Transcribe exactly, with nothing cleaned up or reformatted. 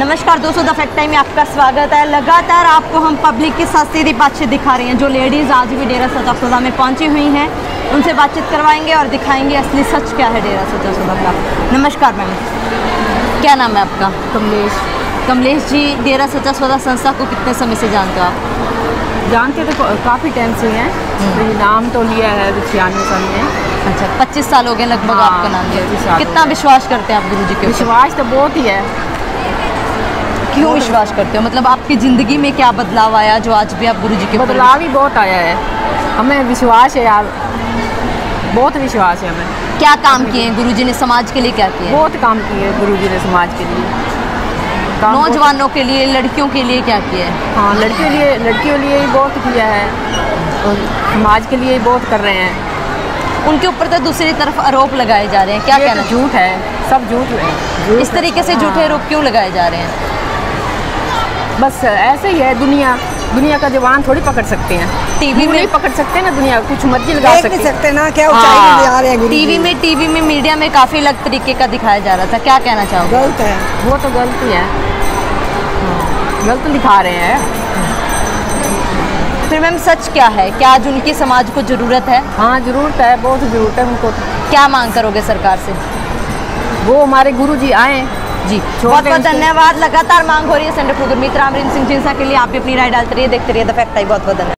नमस्कार दोस्तों, the fact I में आपका स्वागत है। लगातार आपको हम पब्लिक के साथ सीधी बातचीत दिखा रहे हैं। जो लेडीज़ आज भी डेरा सचा सौदा में पहुंची हुई हैं उनसे बातचीत करवाएंगे और दिखाएंगे असली सच क्या है डेरा सचा सौदा का। नमस्कार मैम, क्या नाम है आपका? कमलेश। कमलेश जी, डेरा सचा सौदा संस्था को कितने समय से जानते हो आप? जानते तो काफ़ी टाइम से हैं, तो नाम तो लिया है छियानवे साल में। अच्छा, पच्चीस साल हो गए लगभग आपका नाम लिया। कितना विश्वास करते हैं आप गुरु जी के? विश्वास तो बहुत ही है। क्यों विश्वास करते हो? मतलब आपकी ज़िंदगी में क्या बदलाव आया जो आज भी आप गुरु जी के? बदलाव ही बहुत आया है, हमें विश्वास है यार, बहुत विश्वास है हमें। क्या काम किए हैं गुरु जी ने समाज के लिए? क्या किए? बहुत काम किए हैं गुरु जी ने समाज के लिए, नौजवानों के लिए, लड़कियों के लिए। क्या किया है? हाँ, लड़कियों के लिए लड़कियों के लिए ही बहुत किया है और समाज के लिए ही बहुत कर रहे हैं। उनके ऊपर तो दूसरी तरफ आरोप लगाए जा रहे हैं, क्या कहना? झूठ है, सब झूठ है। इस तरीके से झूठे आरोप क्यों लगाए जा रहे हैं? बस ऐसे ही है, दुनिया दुनिया का जवान थोड़ी पकड़ सकते हैं। टीवी में पकड़ सकते हैं ना, दुनिया कुछ मर्जी लगा सकते हैं ना। क्या ऊंचाई में टीवी में टीवी में मीडिया में काफी अलग तरीके का दिखाया जा रहा था, क्या कहना चाहोगे? गलत है, वो तो गलती है, गलत दिखा रहे हैं। फिर मैम सच क्या है? क्या आज उनकी समाज को जरूरत है? हाँ, जरूरत है, बहुत जरूरत है उनको। क्या मांग करोगे सरकार से? वो हमारे गुरु जी आए जी। बहुत बहुत धन्यवाद। लगातार मांग हो रही है। सेंट डॉक्टर गुरमीत राम रहीम सिंह जी इंसान के लिए आप भी अपनी राय डालते रहिए, देखते रहिए द फैक्ट आई। बहुत बहुत धन्यवाद।